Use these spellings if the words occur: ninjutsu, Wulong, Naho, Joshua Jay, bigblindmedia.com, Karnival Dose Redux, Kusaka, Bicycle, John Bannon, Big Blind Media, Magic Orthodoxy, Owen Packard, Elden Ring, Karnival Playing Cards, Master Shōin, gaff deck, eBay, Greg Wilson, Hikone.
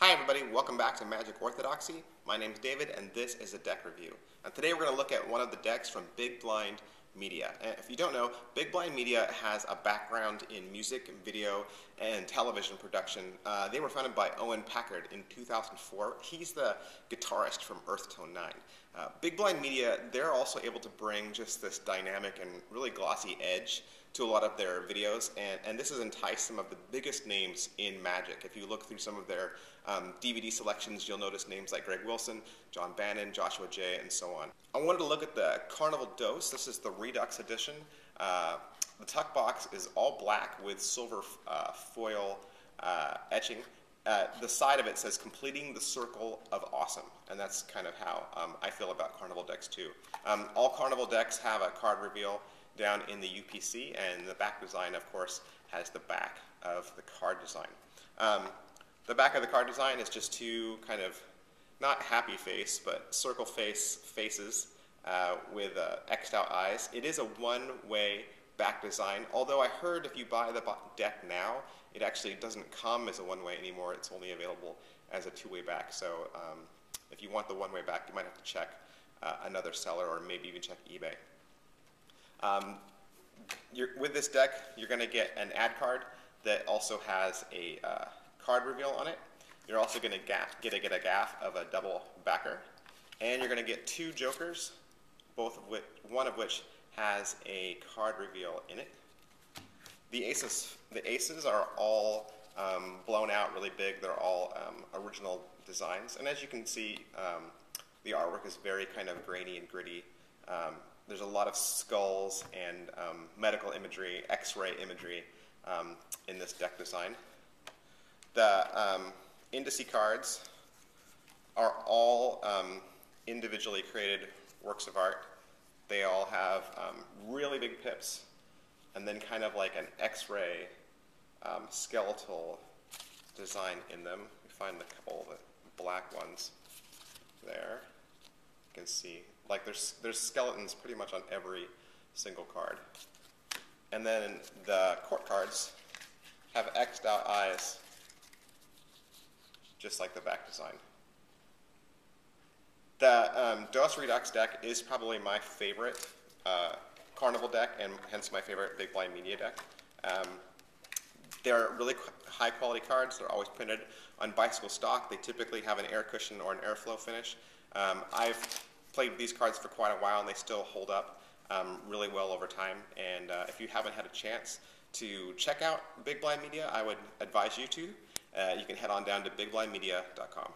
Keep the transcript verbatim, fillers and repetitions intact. Hi everybody, welcome back to Magic Orthodoxy. My name is David and this is a deck review. And today we're going to look at one of the decks from Big Blind Media. And if you don't know, Big Blind Media has a background in music, video, and television production. Uh, they were founded by Owen Packard in two thousand four. He's the guitarist from Earthtone nine. Uh, Big Blind Media, they're also able to bring just this dynamic and really glossy edge to a lot of their videos, and, and this has enticed some of the biggest names in Magic. If you look through some of their um, D V D selections, you'll notice names like Greg Wilson, John Bannon, Joshua Jay, and so on. I wanted to look at the Karnival Dose. This is the Redux edition. Uh, the tuck box is all black with silver uh, foil uh, etching. Uh, the side of it says, completing the circle of awesome. And that's kind of how um, I feel about Karnival decks too. Um, all Karnival decks have a card reveal down in the U P C, and the back design, of course, has the back of the card design. Um, the back of the card design is just two kind of, not happy face, but circle face faces uh, with uh, X'd out eyes. It is a one-way back design, although I heard if you buy the deck now, it actually doesn't come as a one-way anymore. It's only available as a two-way back, so um, if you want the one-way back, you might have to check uh, another seller or maybe even check eBay. Um, you're, with this deck, you're going to get an ad card that also has a uh, card reveal on it. You're also going to get a, get a gaff of a double backer, and you're going to get two jokers, both of which, one of which has a card reveal in it. The aces, the aces are all um, blown out really big. They're all um, original designs, and as you can see, um, the artwork is very kind of grainy and gritty. Um, There's a lot of skulls and um, medical imagery, x-ray imagery um, in this deck design. The um, indice cards are all um, individually created works of art. They all have um, really big pips and then kind of like an x-ray um, skeletal design in them. We find the couple of the black ones there. You can see, like there's, there's skeletons pretty much on every single card. And then the court cards have X'd out eyes, just like the back design. The um, Dose Redux deck is probably my favorite uh, Karnival deck, and hence my favorite Big Blind Media deck. Um, they're really high quality cards. They're always printed on Bicycle stock. They typically have an air cushion or an airflow finish. Um, I've played these cards for quite a while, and they still hold up um, really well over time. And uh, if you haven't had a chance to check out Big Blind Media, I would advise you to. Uh, you can head on down to big blind media dot com.